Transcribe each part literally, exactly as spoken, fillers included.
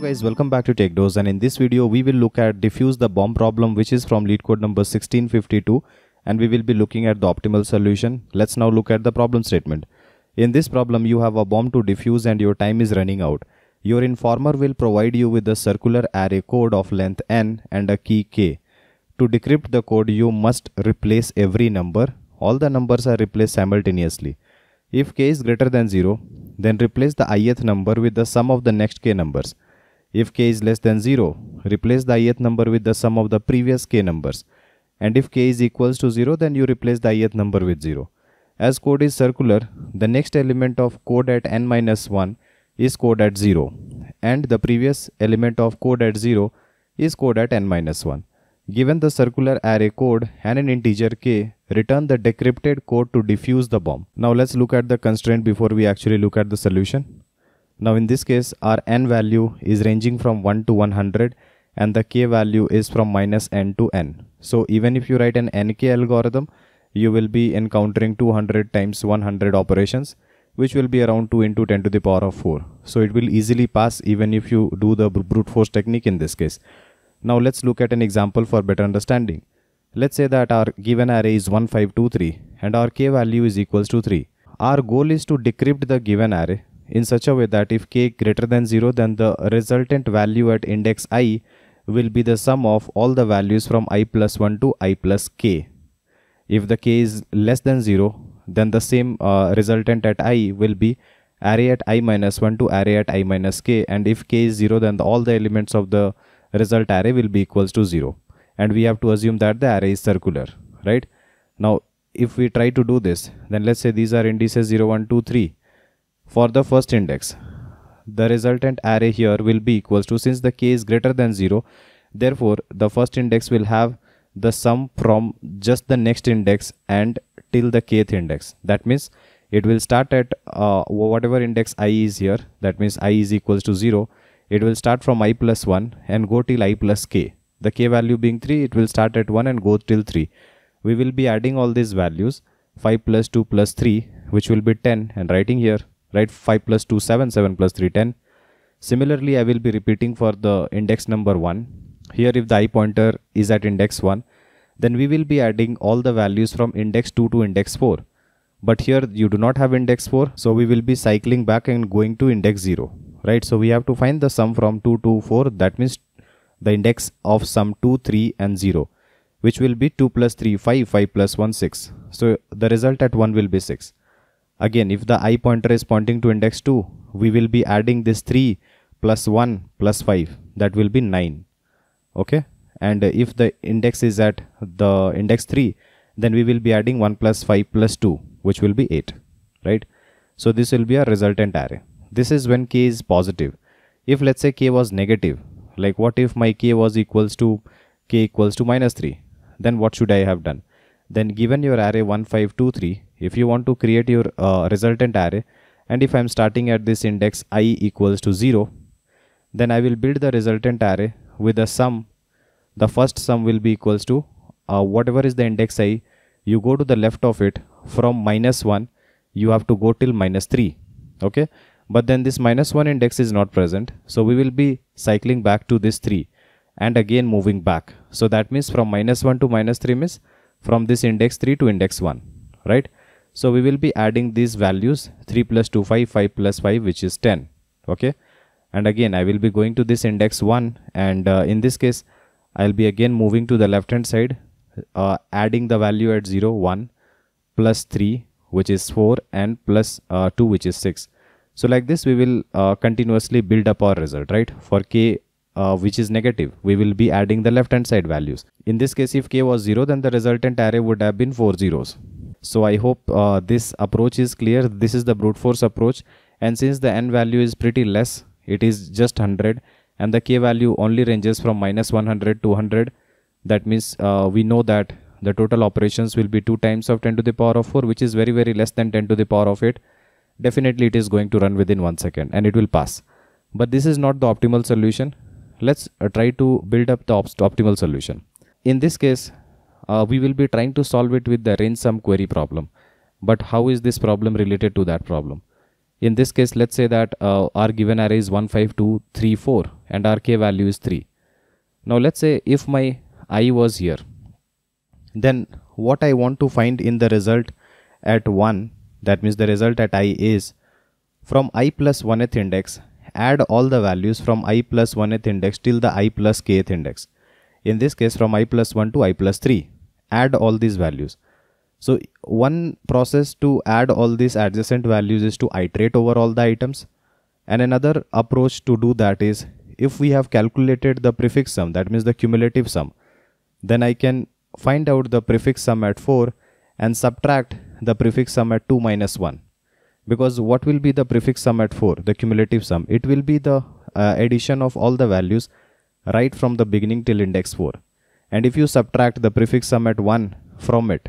guys, welcome back to TechDose, and in this video we will look at diffuse the bomb problem, which is from LeetCode number sixteen fifty-two, and we will be looking at the optimal solution. Let's now look at the problem statement. In this problem you have a bomb to diffuse and your time is running out. Your informer will provide you with a circular array code of length n and a key k. To decrypt the code you must replace every number. All the numbers are replaced simultaneously. If k is greater than zero, then replace the ith number with the sum of the next k numbers. If k is less than zero, replace the ith number with the sum of the previous k numbers. And if k is equals to zero, then you replace the ith number with zero. As code is circular, the next element of code at n minus one is code at zero. And the previous element of code at zero is code at n minus one. Given the circular array code and an integer k, return the decrypted code to diffuse the bomb. Now let's look at the constraint before we actually look at the solution. Now in this case, our n value is ranging from one to one hundred and the k value is from minus n to n. So even if you write an n k algorithm, you will be encountering two hundred times one hundred operations, which will be around two into ten to the power of four. So it will easily pass even if you do the brute force technique in this case. Now let's look at an example for better understanding. Let's say that our given array is one five two three and our k value is equals to three. Our goal is to decrypt the given array in such a way that if k greater than zero, then the resultant value at index I will be the sum of all the values from I plus one to I plus k. If the k is less than zero, then the same uh, resultant at I will be array at I minus one to array at I minus k, and if k is zero, then the, all the elements of the result array will be equals to zero, and we have to assume that the array is circular, right? Now if we try to do this, then let's say these are indices zero, one, two, three. For the first index, the resultant array here will be equals to, since the k is greater than zero, therefore the first index will have the sum from just the next index and till the kth index. That means it will start at uh, whatever index I is here, that means I is equals to zero. It will start from I plus one and go till I plus k. The k value being three, it will start at one and go till three. We will be adding all these values, five plus two plus three, which will be ten, and writing here, right, five plus two, seven, seven plus three, ten. Similarly, I will be repeating for the index number one. Here if the I pointer is at index one, then we will be adding all the values from index two to index four. But here you do not have index four, so we will be cycling back and going to index zero. Right, so we have to find the sum from two to four, that means the index of sum two, three and zero, which will be two plus three, five, five plus one, six. So the result at one will be six. Again, if the I pointer is pointing to index two, we will be adding this three plus one plus five, that will be nine. Okay, and if the index is at the index three, then we will be adding one plus five plus two, which will be eight. Right, so this will be our resultant array. This is when k is positive. If let's say k was negative, like what if my k was equals to k equals to minus three, then what should I have done? Then given your array one five two three, if you want to create your uh, resultant array, and if I am starting at this index I equals to zero, then I will build the resultant array with a sum. The first sum will be equals to uh, whatever is the index I, you go to the left of it, from minus one you have to go till minus three. Okay, but then this minus one index is not present, so we will be cycling back to this three and again moving back. So that means from minus one to minus three means from this index three to index one, right? So we will be adding these values, three plus two, five, five plus five, which is ten. Okay, and again I will be going to this index one, and uh, in this case I'll be again moving to the left hand side, uh, adding the value at zero, one plus three, which is four, and plus uh, two, which is six. So like this we will uh, continuously build up our result, right? For k uh, which is negative, we will be adding the left hand side values. In this case, if k was zero, then the resultant array would have been four zeros. So I hope uh, this approach is clear. This is the brute force approach, and since the n value is pretty less, it is just one hundred, and the k value only ranges from minus one hundred to one hundred. That means uh, we know that the total operations will be two times of ten to the power of four, which is very very less than ten to the power of eight. Definitely it is going to run within one second and it will pass. But this is not the optimal solution. Let's uh, try to build up the op optimal solution. In this case, uh, we will be trying to solve it with the range sum query problem. But how is this problem related to that problem? In this case, let's say that uh, our given array is one five two three four and our k value is three. Now let's say if my I was here, then what I want to find in the result at one, that means the result at I is from I plus one-th index, add all the values from I plus one-th index till the I plus k-th index. In this case, from I plus one to I plus three, add all these values. So one process to add all these adjacent values is to iterate over all the items, and another approach to do that is if we have calculated the prefix sum, that means the cumulative sum, then I can find out the prefix sum at four and subtract the prefix sum at two minus one. Because what will be the prefix sum at four, the cumulative sum? It will be the uh, addition of all the values right from the beginning till index four. And if you subtract the prefix sum at one from it,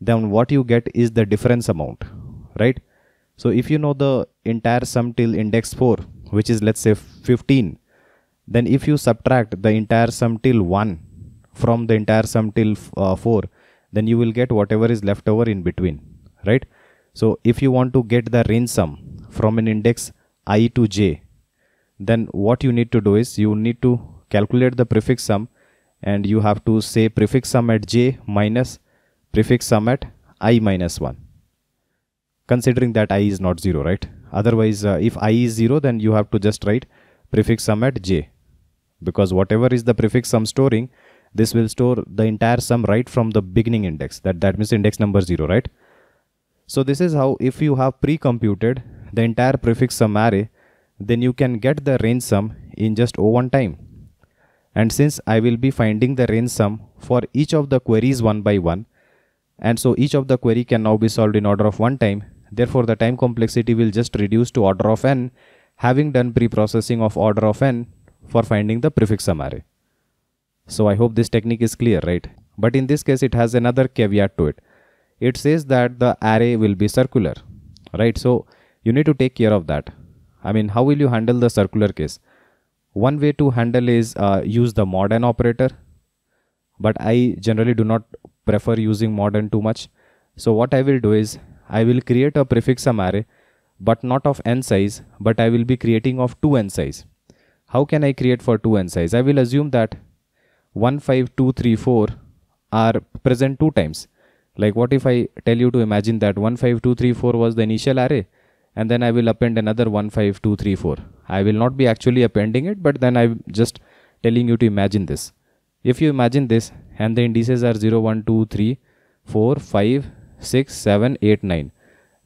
then what you get is the difference amount, right? So if you know the entire sum till index four, which is let's say fifteen, then if you subtract the entire sum till one from the entire sum till uh, four, then you will get whatever is left over in between, right? So if you want to get the range sum from an index I to j, then what you need to do is you need to calculate the prefix sum, and you have to say prefix sum at j minus prefix sum at I minus one, considering that I is not zero, right? Otherwise, uh, if I is zero, then you have to just write prefix sum at j, because whatever is the prefix sum storing, this will store the entire sum right from the beginning index, that that means index number zero, right? So this is how, if you have pre-computed the entire prefix sum array, then you can get the range sum in just O one time. And since I will be finding the range sum for each of the queries one by one, and so each of the query can now be solved in order of one time, therefore the time complexity will just reduce to order of n, having done pre-processing of order of n for finding the prefix sum array. So I hope this technique is clear, right? But in this case, it has another caveat to it. It says that the array will be circular, right? So you need to take care of that. I mean, how will you handle the circular case? One way to handle is uh, use the mod n operator, but I generally do not prefer using mod n too much. So what I will do is I will create a prefix sum array, but not of n size, but I will be creating of two n size. How can I create for two n size? I will assume that one, five, two, three, four are present two times. Like, what if I tell you to imagine that one, five, two, three, four was the initial array, and then I will append another one, five, two, three, four. I will not be actually appending it, but then I'm just telling you to imagine this. If you imagine this, and the indices are zero, one, two, three, four, five, six, seven, eight, nine,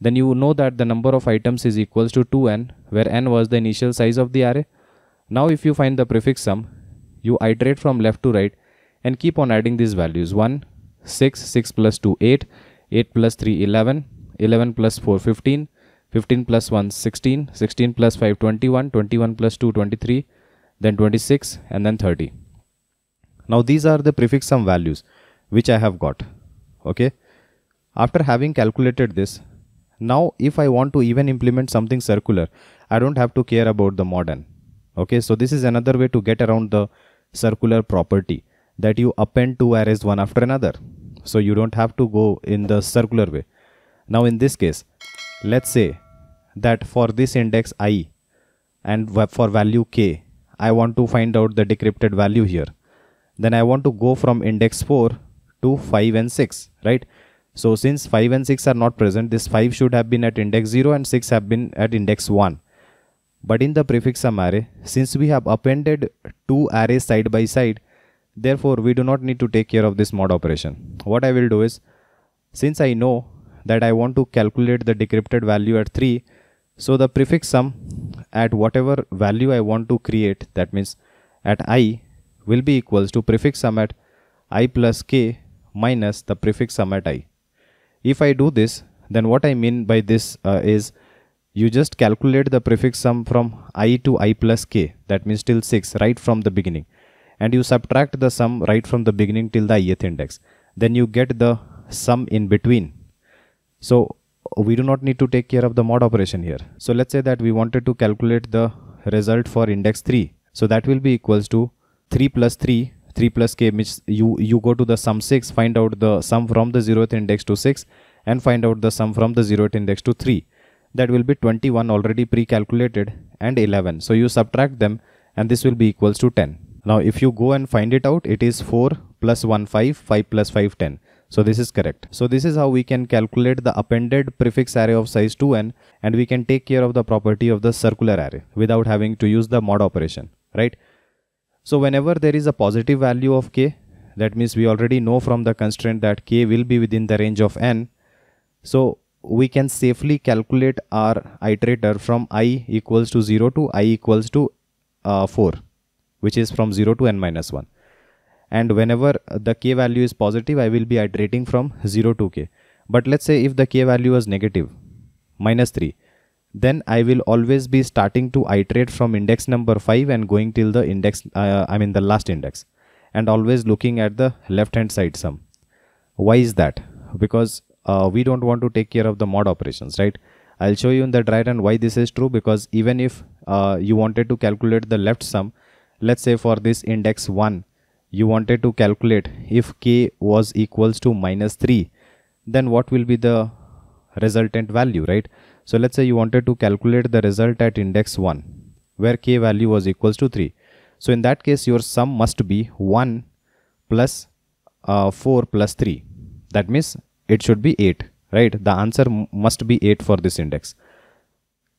then you know that the number of items is equals to two n, where n was the initial size of the array. Now if you find the prefix sum, you iterate from left to right and keep on adding these values. one, six, six plus two, eight, eight plus three, eleven, eleven plus four, fifteen, fifteen plus one, sixteen, sixteen plus five, twenty-one, twenty-one plus two, twenty-three, then twenty-six, and then thirty. Now these are the prefix sum values which I have got, okay? After having calculated this, now if I want to even implement something circular, I don't have to care about the mod n, okay? So this is another way to get around the circular property, that you append two arrays one after another. So you don't have to go in the circular way. Now in this case, let's say that for this index I and for value k, I want to find out the decrypted value here. Then I want to go from index four to five and six, right? So since five and six are not present, this five should have been at index zero and six have been at index one. But in the prefix sum array, since we have appended two arrays side by side, therefore, we do not need to take care of this mod operation. What I will do is, since I know that I want to calculate the decrypted value at three, so the prefix sum at whatever value I want to create, that means at I, will be equals to prefix sum at I plus k minus the prefix sum at I. If I do this, then what I mean by this uh, is you just calculate the prefix sum from I to I plus k, that means till six, right from the beginning. And you subtract the sum right from the beginning till the ith index. Then you get the sum in between. So we do not need to take care of the mod operation here. So let's say that we wanted to calculate the result for index three. So that will be equals to three plus three, three plus k, which you, you go to the sum six, find out the sum from the zeroth index to six, and find out the sum from the zeroth index to three. That will be twenty-one already pre-calculated, and eleven. So you subtract them and this will be equals to ten. Now if you go and find it out, it is four plus one, five, five plus five, ten. So this is correct. So this is how we can calculate the appended prefix array of size two n, and we can take care of the property of the circular array without having to use the mod operation, right? So whenever there is a positive value of k, that means we already know from the constraint that k will be within the range of n. So we can safely calculate our iterator from I equals to zero to I equals to uh, four, which is from zero to n minus one. And whenever the k value is positive, I will be iterating from zero to k. But let's say if the k value is negative, minus three, then I will always be starting to iterate from index number five and going till the index, uh, I mean the last index, and always looking at the left hand side sum. Why is that? Because uh, we don't want to take care of the mod operations, right? I'll show you in the dry run why this is true, because even if uh, you wanted to calculate the left sum, let's say for this index one, you wanted to calculate if k was equals to minus three, then what will be the resultant value, right? So let's say you wanted to calculate the result at index one, where k value was equals to three. So in that case, your sum must be one plus uh, four plus three. That means it should be eight, right? The answer must be eight for this index.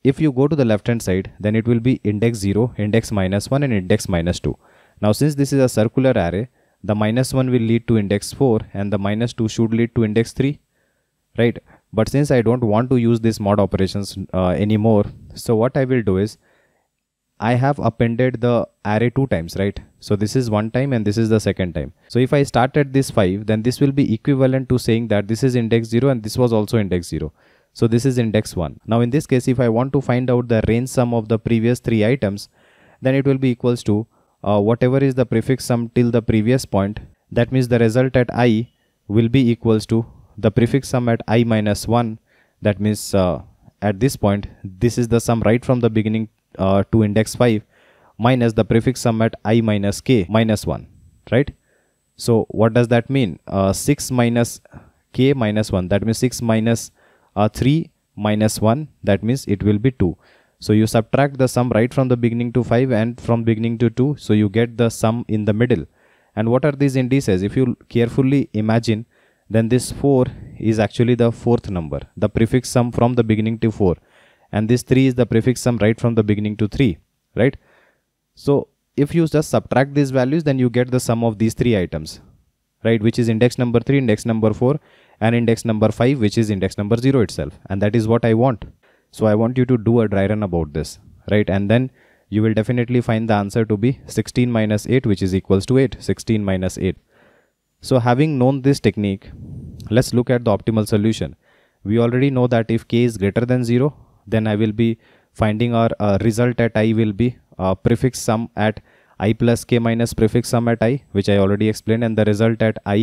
If you go to the left hand side, then it will be index zero, index minus one, and index minus two. Now since this is a circular array, the minus one will lead to index four and the minus two should lead to index three, right? But since I don't want to use this mod operations uh, anymore, so what I will do is, I have appended the array two times, right? So this is one time and this is the second time. So if I start at this five, then this will be equivalent to saying that this is index zero and this was also index zero. So this is index one. Now in this case, if I want to find out the range sum of the previous three items, then it will be equals to Uh, whatever is the prefix sum till the previous point. That means the result at I will be equals to the prefix sum at I minus one. That means uh, at this point, this is the sum right from the beginning uh, to index five, minus the prefix sum at I minus k minus one, right? So what does that mean? Uh, six minus k minus one, that means six minus uh, three minus one, that means it will be two. So you subtract the sum right from the beginning to five and from beginning to two. So you get the sum in the middle. And what are these indices? If you carefully imagine, then this four is actually the fourth number, the prefix sum from the beginning to four. And this three is the prefix sum right from the beginning to three, right? So if you just subtract these values, then you get the sum of these three items, right? Which is index number three, index number four, and index number five, which is index number zero itself. And that is what I want. So I want you to do a dry run about this, right? And then you will definitely find the answer to be sixteen minus eight, which is equals to eight, sixteen minus eight. So having known this technique, let's look at the optimal solution. We already know that if k is greater than zero, then I will be finding our uh, result at I will be uh, prefix sum at I plus k minus prefix sum at I, which I already explained, and the result at I,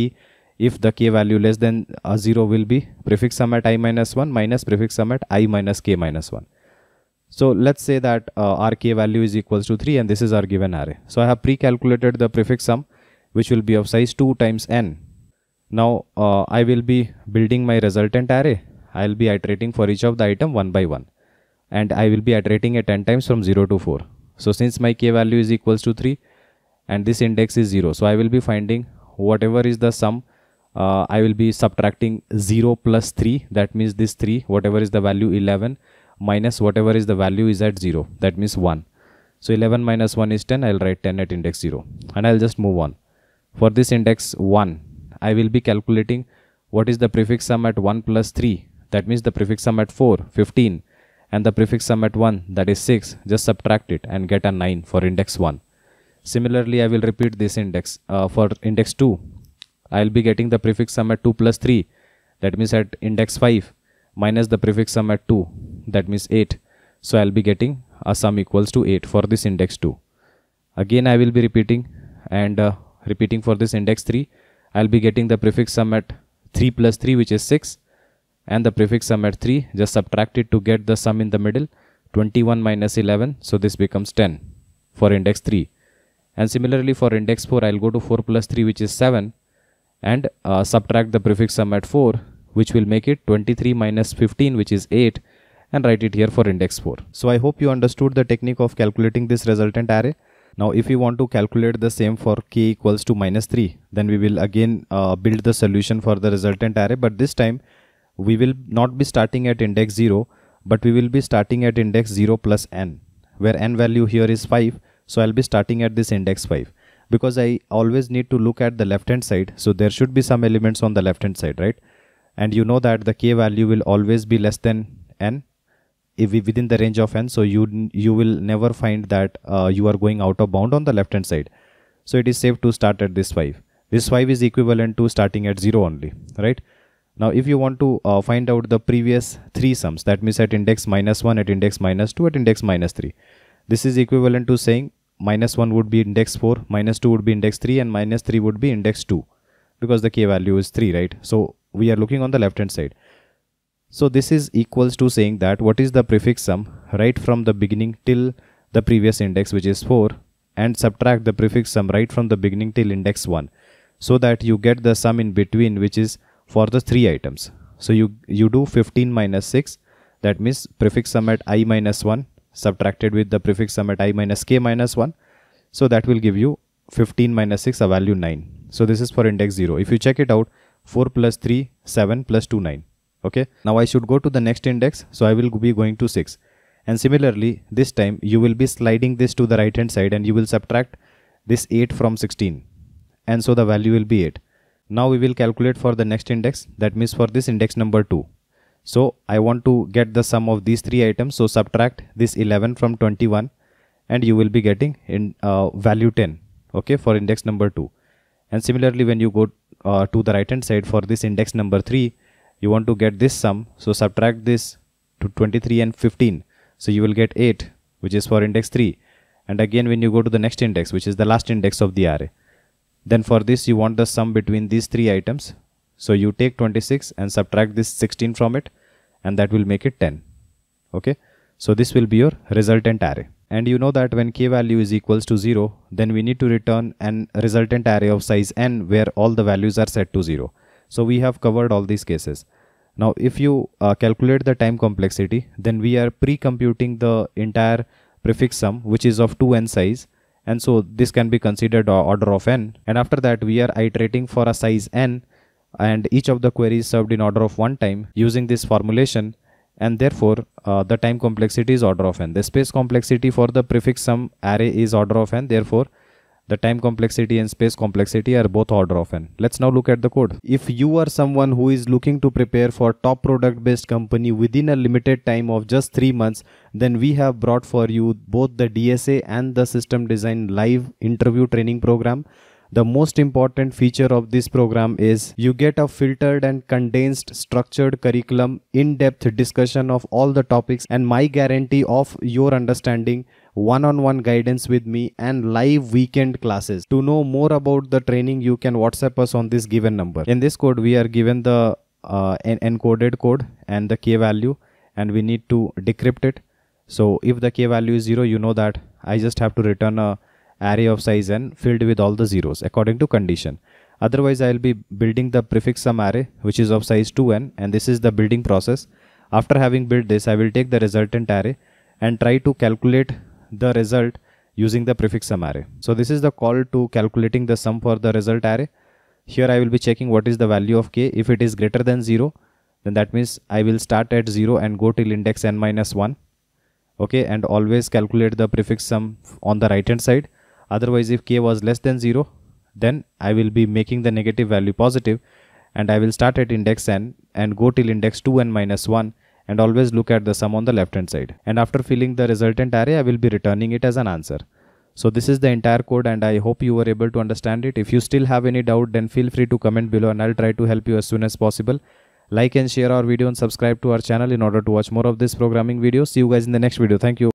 if the k value less than uh, zero, will be prefix sum at I minus one minus prefix sum at I minus k minus one. So let's say that uh, our k value is equals to three and this is our given array. So I have pre-calculated the prefix sum, which will be of size two times n. Now uh, I will be building my resultant array. I will be iterating for each of the item one by one. And I will be iterating it n times from zero to four. So since my k value is equals to three and this index is zero, so I will be finding whatever is the sum. Uh, I will be subtracting zero plus three, that means this three, whatever is the value eleven, minus whatever is the value is at zero, that means one. So eleven minus one is ten, I'll write ten at index zero, and I'll just move on. For this index one, I will be calculating what is the prefix sum at one plus three, that means the prefix sum at four, fifteen, and the prefix sum at one, that is six, just subtract it and get a nine for index one. Similarly, I will repeat this index uh, for index two. I'll be getting the prefix sum at two plus three, that means at index five, minus the prefix sum at two, that means eight. So I'll be getting a sum equals to eight for this index two. Again, I will be repeating and uh, repeating for this index three. I'll be getting the prefix sum at three plus three, which is six, and the prefix sum at three, just subtract it to get the sum in the middle, twenty-one minus eleven. So this becomes ten for index three. And similarly for index four, I'll go to four plus three, which is seven, and uh, subtract the prefix sum at four, which will make it twenty-three minus fifteen, which is eight, and write it here for index four. So I hope you understood the technique of calculating this resultant array. Now if we want to calculate the same for k equals to minus three, then we will again uh, build the solution for the resultant array, but this time we will not be starting at index zero, but we will be starting at index zero plus n, where n value here is five. So I'll be starting at this index five, because I always need to look at the left hand side. So there should be some elements on the left hand side, right? And you know that the k value will always be less than n, if we within the range of n. So you you will never find that uh, you are going out of bound on the left hand side. So it is safe to start at this five. This five is equivalent to starting at zero only, right? Now if you want to uh, find out the previous three sums, that means at index minus one, at index minus two, at index minus three, this is equivalent to saying minus one would be index four, minus two would be index three, and minus three would be index two, because the k value is three, right? So we are looking on the left hand side. So this is equals to saying that what is the prefix sum right from the beginning till the previous index, which is four, and subtract the prefix sum right from the beginning till index one, so that you get the sum in between, which is for the three items. So you you do fifteen minus six, that means prefix sum at I minus one subtracted with the prefix sum at I minus k minus one. So that will give you fifteen minus six, a value nine. So this is for index zero. If you check it out, four plus three, seven, plus two, nine. Okay, now I should go to the next index, so I will be going to six. And similarly, this time you will be sliding this to the right hand side, and you will subtract this eight from sixteen, and so the value will be eight. Now we will calculate for the next index, that means for this index number two. So I want to get the sum of these three items, so subtract this eleven from twenty-one, and you will be getting in uh, value ten, okay, for index number two. And similarly, when you go uh, to the right hand side for this index number three, you want to get this sum, so subtract this to twenty-three and fifteen, so you will get eight, which is for index three. And again when you go to the next index, which is the last index of the array, then for this you want the sum between these three items, so you take twenty-six and subtract this sixteen from it, and that will make it ten. Okay, so this will be your resultant array. And you know that when k value is equals to zero, then we need to return an resultant array of size n, where all the values are set to zero. So we have covered all these cases. Now if you uh, calculate the time complexity, then we are pre-computing the entire prefix sum, which is of two n size, and so this can be considered order of n. And after that we are iterating for a size n, and each of the queries served in order of one time using this formulation, and therefore uh, the time complexity is order of n. The space complexity for the prefix sum array is order of n, therefore the time complexity and space complexity are both order of n. Let's now look at the code. If you are someone who is looking to prepare for top product based company within a limited time of just three months, then we have brought for you both the D S A and the system design live interview training program. The most important feature of this program is you get a filtered and condensed structured curriculum, in-depth discussion of all the topics, and my guarantee of your understanding, one-on-one guidance with me, and live weekend classes. To know more about the training, you can WhatsApp us on this given number. In this code, we are given the uh, en encoded code and the k value, and we need to decrypt it. So if the k value is zero, you know that I just have to return a array of size n filled with all the zeros according to condition. Otherwise I will be building the prefix sum array, which is of size two n, and this is the building process. After having built this, I will take the resultant array and try to calculate the result using the prefix sum array. So this is the call to calculating the sum for the result array. Here I will be checking what is the value of k. If it is greater than zero, then that means I will start at zero and go till index n minus one. Okay, and always calculate the prefix sum on the right hand side. Otherwise, if k was less than zero, then I will be making the negative value positive, and I will start at index n and go till index two n minus one, and always look at the sum on the left hand side. And after filling the resultant array, I will be returning it as an answer. So this is the entire code, and I hope you were able to understand it. If you still have any doubt, then feel free to comment below, and I'll try to help you as soon as possible. Like and share our video and subscribe to our channel in order to watch more of this programming videos. See you guys in the next video. Thank you.